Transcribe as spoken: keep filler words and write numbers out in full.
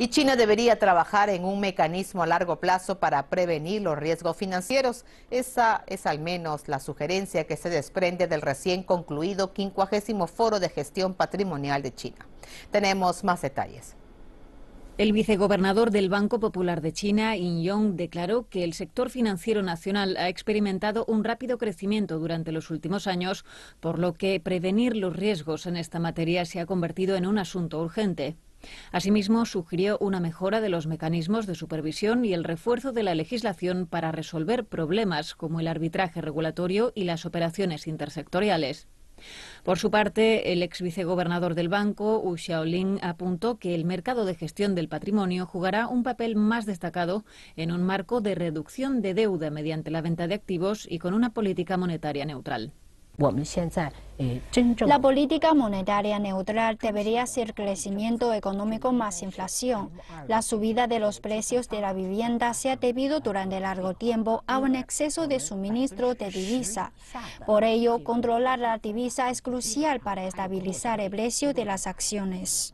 y China debería trabajar en un mecanismo a largo plazo para prevenir los riesgos financieros. Esa es al menos la sugerencia que se desprende del recién concluido Quincuagésimo Foro de Gestión Patrimonial de China. Tenemos más detalles. El vicegobernador del Banco Popular de China, Yin Yong, declaró que el sector financiero nacional ha experimentado un rápido crecimiento durante los últimos años, por lo que prevenir los riesgos en esta materia se ha convertido en un asunto urgente. Asimismo, sugirió una mejora de los mecanismos de supervisión y el refuerzo de la legislación para resolver problemas como el arbitraje regulatorio y las operaciones intersectoriales. Por su parte, el ex vicegobernador del banco, Wu Xiaoling, apuntó que el mercado de gestión del patrimonio jugará un papel más destacado en un marco de reducción de deuda mediante la venta de activos y con una política monetaria neutral. La política monetaria neutral debería ser crecimiento económico más inflación. La subida de los precios de la vivienda se ha debido durante largo tiempo a un exceso de suministro de divisa. Por ello, controlar la divisa es crucial para estabilizar el precio de las acciones.